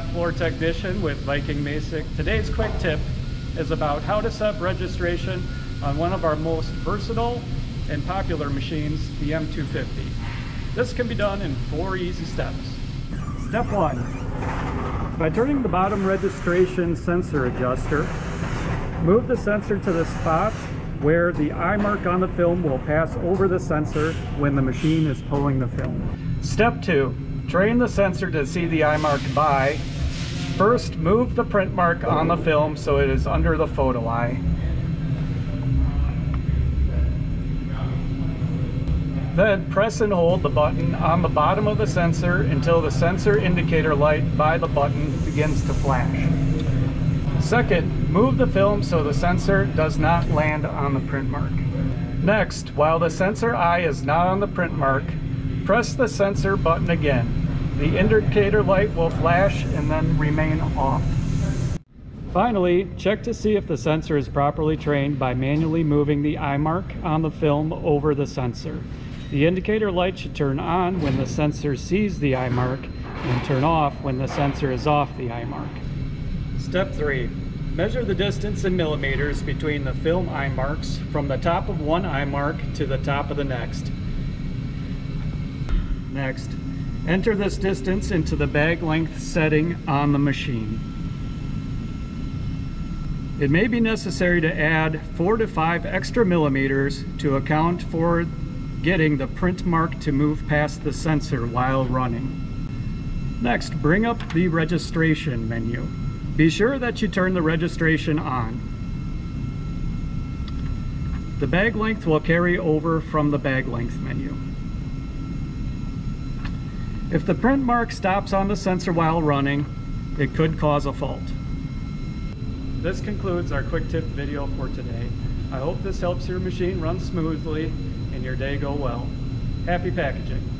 shop floor technician with Viking Masek. Today's quick tip is about how to set up registration on one of our most versatile and popular machines, the M250. This can be done in 4 easy steps. Step 1, by turning the bottom registration sensor adjuster, move the sensor to the spot where the eye mark on the film will pass over the sensor when the machine is pulling the film. Step 2, train the sensor to see the eye mark by, first move the print mark on the film so it is under the photo eye. Then press and hold the button on the bottom of the sensor until the sensor indicator light by the button begins to flash. Second, move the film so the sensor does not land on the print mark. Next, while the sensor eye is not on the print mark, press the sensor button again. The indicator light will flash and then remain off. Finally, check to see if the sensor is properly trained by manually moving the eye mark on the film over the sensor. The indicator light should turn on when the sensor sees the eye mark and turn off when the sensor is off the eye mark. Step 3. Measure the distance in millimeters between the film eye marks from the top of one eye mark to the top of the next. Next, enter this distance into the bag length setting on the machine. It may be necessary to add 4 to 5 extra millimeters to account for getting the print mark to move past the sensor while running. Next, bring up the registration menu. Be sure that you turn the registration on. The bag length will carry over from the bag length menu. If the print mark stops on the sensor while running, it could cause a fault. This concludes our quick tip video for today. I hope this helps your machine run smoothly and your day go well. Happy packaging.